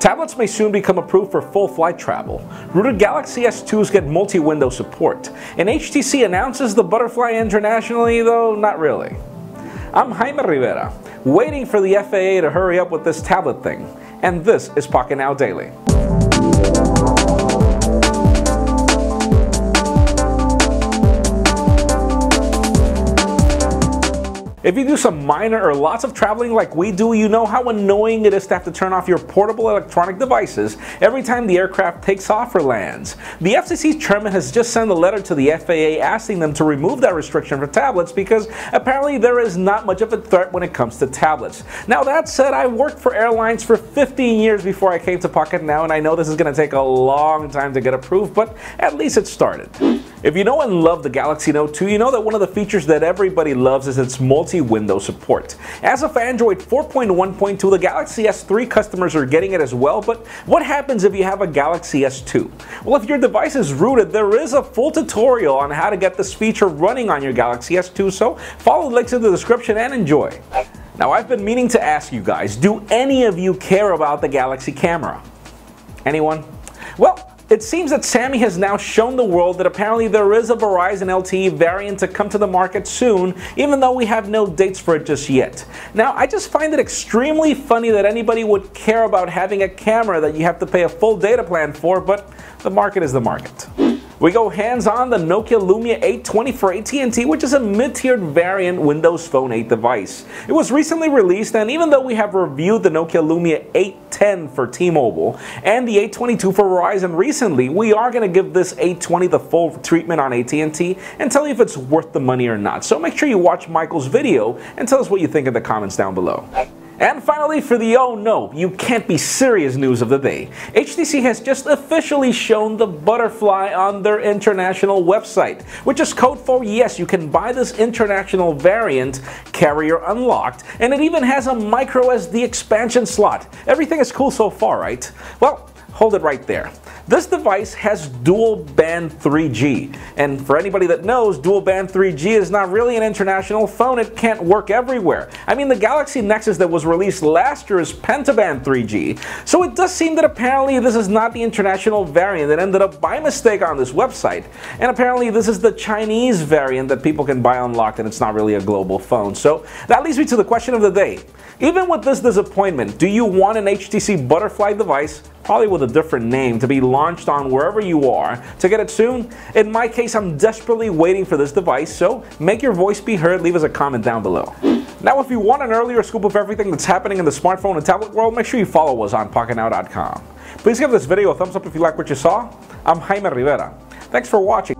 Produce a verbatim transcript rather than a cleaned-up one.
Tablets may soon become approved for full flight travel. Rumored Galaxy S twos get multi-window support. And H T C announces the Butterfly internationally, though not really. I'm Jaime Rivera, waiting for the F A A to hurry up with this tablet thing. And this is Pocketnow Daily. If you do some minor or lots of traveling like we do, you know how annoying it is to have to turn off your portable electronic devices every time the aircraft takes off or lands. The F C C chairman has just sent a letter to the F A A asking them to remove that restriction for tablets because apparently there is not much of a threat when it comes to tablets. Now that said, I worked for airlines for fifteen years before I came to Pocketnow, and I know this is going to take a long time to get approved, but at least it started. If you know and love the Galaxy Note two, you know that one of the features that everybody loves is its multi-window support. As of Android four point one point two, the Galaxy S three customers are getting it as well, but what happens if you have a Galaxy S two? Well, if your device is rooted, there is a full tutorial on how to get this feature running on your Galaxy S two, so follow the links in the description and enjoy. Now, I've been meaning to ask you guys, do any of you care about the Galaxy Camera? Anyone? Well, it seems that Sammy has now shown the world that apparently there is a Verizon L T E variant to come to the market soon, even though we have no dates for it just yet. Now, I just find it extremely funny that anybody would care about having a camera that you have to pay a full data plan for, but the market is the market. We go hands-on the Nokia Lumia eight twenty for A T and T, which is a mid-tiered variant Windows Phone eight device. It was recently released, and even though we have reviewed the Nokia Lumia eight ten for T-Mobile and the eight twenty-two for Verizon recently, we are going to give this eight twenty the full treatment on A T and T and tell you if it's worth the money or not. So make sure you watch Michael's video and tell us what you think in the comments down below. And finally, for the oh no, you can't be serious news of the day, H T C has just officially shown the Butterfly on their international website, which is code for yes, you can buy this international variant, carrier unlocked, and it even has a micro S D expansion slot. Everything is cool so far, right? Well, hold it right there. This device has dual band three G, and for anybody that knows, dual band three G is not really an international phone. It can't work everywhere. I mean, the Galaxy Nexus that was released last year is pentaband three G, so it does seem that apparently this is not the international variant that ended up by mistake on this website, and apparently this is the Chinese variant that people can buy unlocked, and it's not really a global phone. So that leads me to the question of the day. Even with this disappointment, do you want an H T C Butterfly device, probably with a different name, to be launched on wherever you are to get it soon? In my case, I'm desperately waiting for this device, so make your voice be heard. Leave us a comment down below. Now, if you want an earlier scoop of everything that's happening in the smartphone and tablet world, make sure you follow us on Pocketnow dot com. Please give this video a thumbs up if you like what you saw. I'm Jaime Rivera. Thanks for watching.